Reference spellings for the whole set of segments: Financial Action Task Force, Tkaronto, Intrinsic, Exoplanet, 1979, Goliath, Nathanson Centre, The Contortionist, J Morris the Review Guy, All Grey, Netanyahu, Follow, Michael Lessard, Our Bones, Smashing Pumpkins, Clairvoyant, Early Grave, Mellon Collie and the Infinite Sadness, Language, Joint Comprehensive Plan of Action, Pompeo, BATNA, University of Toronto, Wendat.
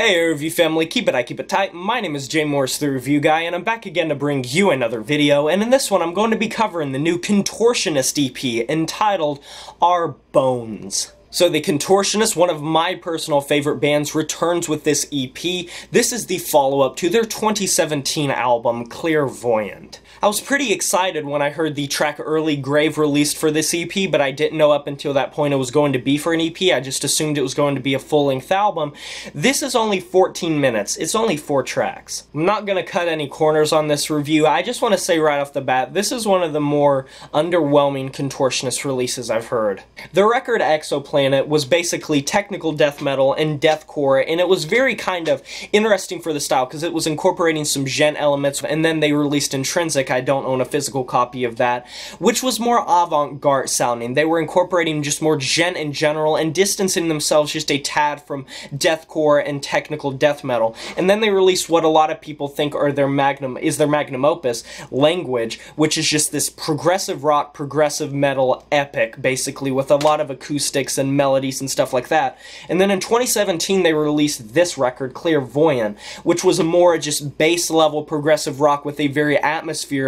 Hey review family, keep it tight. My name is J Morris the Review Guy, and I'm back again to bring you another video, and in this one I'm going to be covering the new Contortionist EP entitled Our Bones. So The Contortionist, one of my personal favorite bands, returns with this EP. This is the follow-up to their 2017 album, Clairvoyant. I was pretty excited when I heard the track Early Grave released for this EP, but I didn't know up until that point it was going to be for an EP. I just assumed it was going to be a full-length album. This is only 14 minutes. It's only 4 tracks. I'm not going to cut any corners on this review. I just want to say right off the bat, this is one of the more underwhelming Contortionist releases I've heard. The record Exoplanet was basically technical death metal and deathcore, and it was very kind of interesting for the style because it was incorporating some gen elements, and then they released Intrinsic. I don't own a physical copy of that, which was more avant-garde sounding. They were incorporating just more gen in general and distancing themselves just a tad from deathcore and technical death metal. And then they released what a lot of people think are their magnum opus, Language, which is just this progressive rock, progressive metal epic, basically, with a lot of acoustics and melodies and stuff like that. And then in 2017 they released this record, Clairvoyant, which was a more just bass level progressive rock with a very atmospheric,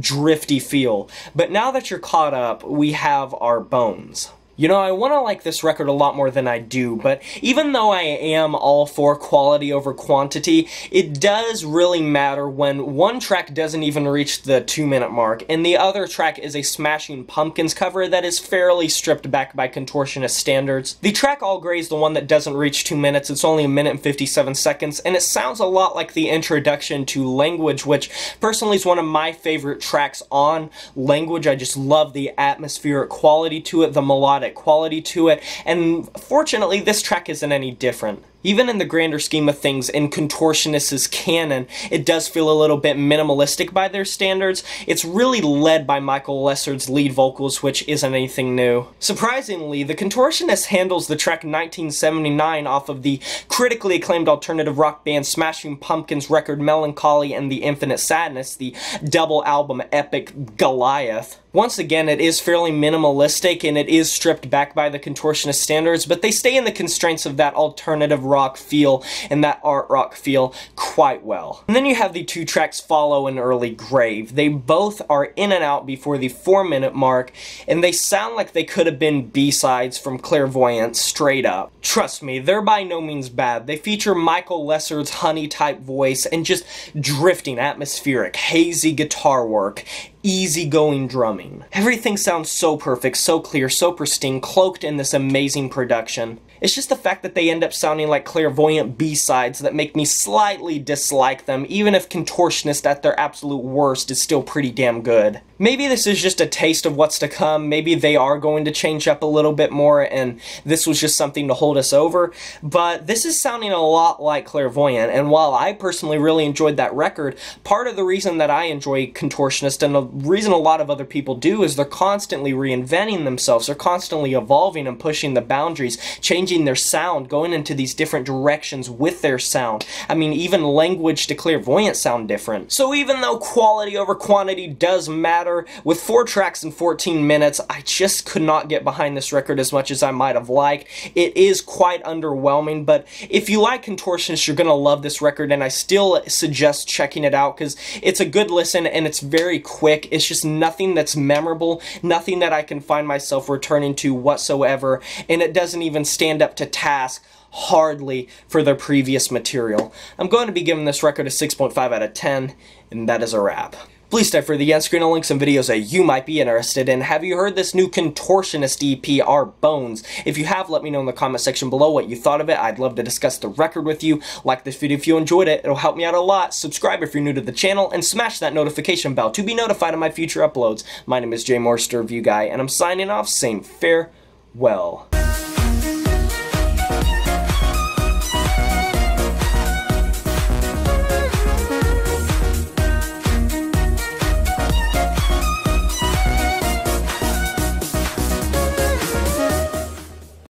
drifty feel. But now that you're caught up, we have Our Bones. You know, I want to like this record a lot more than I do, but even though I am all for quality over quantity, it does really matter when one track doesn't even reach the 2-minute mark, and the other track is a Smashing Pumpkins cover that is fairly stripped back by Contortionist standards. The track All Grey is the one that doesn't reach 2 minutes, it's only 1 minute and 57 seconds, and it sounds a lot like the introduction to Language, which personally is one of my favorite tracks on Language. I just love the atmospheric quality to it, the melodic quality to it, and fortunately this track isn't any different. Even in the grander scheme of things, in Contortionist's canon, it does feel a little bit minimalistic by their standards. It's really led by Michael Lessard's lead vocals, which isn't anything new. Surprisingly, the Contortionist handles the track 1979 off of the critically acclaimed alternative rock band Smashing Pumpkins record Mellon Collie and the Infinite Sadness, the double album epic Goliath. Once again, it is fairly minimalistic and it is stripped back by the Contortionist standards, but they stay in the constraints of that alternative rock feel and that art rock feel quite well. And then you have the two tracks Follow and Early Grave. They both are in and out before the 4-minute mark, and they sound like they could have been B-sides from Clairvoyant straight up. Trust me, they're by no means bad. They feature Michael Lessard's honey type voice and just drifting, atmospheric, hazy guitar work, easygoing drumming. Everything sounds so perfect, so clear, so pristine, cloaked in this amazing production. It's just the fact that they end up sounding like Clairvoyant B-sides that make me slightly dislike them, even if Contortionist at their absolute worst is still pretty damn good. Maybe this is just a taste of what's to come, maybe they are going to change up a little bit more and this was just something to hold us over, but this is sounding a lot like Clairvoyant, and while I personally really enjoyed that record, part of the reason that I enjoy Contortionist and the reason a lot of other people do is they're constantly reinventing themselves, they're constantly evolving and pushing the boundaries, changing their sound, going into these different directions with their sound. I mean, even Language to Clairvoyant sound different. So even though quality over quantity does matter, with 4 tracks and 14 minutes, I just could not get behind this record as much as I might have liked. It is quite underwhelming, but if you like Contortionist, you're going to love this record, and I still suggest checking it out because it's a good listen and it's very quick. It's just nothing that's memorable, nothing that I can find myself returning to whatsoever, and it doesn't even stand up to task hardly for their previous material. I'm going to be giving this record a 6.5 out of 10, and that is a wrap. Please stay for the end screen. I'll link some videos that you might be interested in. Have you heard this new Contortionist EP, Our Bones? If you have, let me know in the comment section below what you thought of it. I'd love to discuss the record with you. Like this video if you enjoyed it. It'll help me out a lot. Subscribe if you're new to the channel, and smash that notification bell to be notified of my future uploads. My name is J Morris, Review Guy, and I'm signing off. Saying farewell.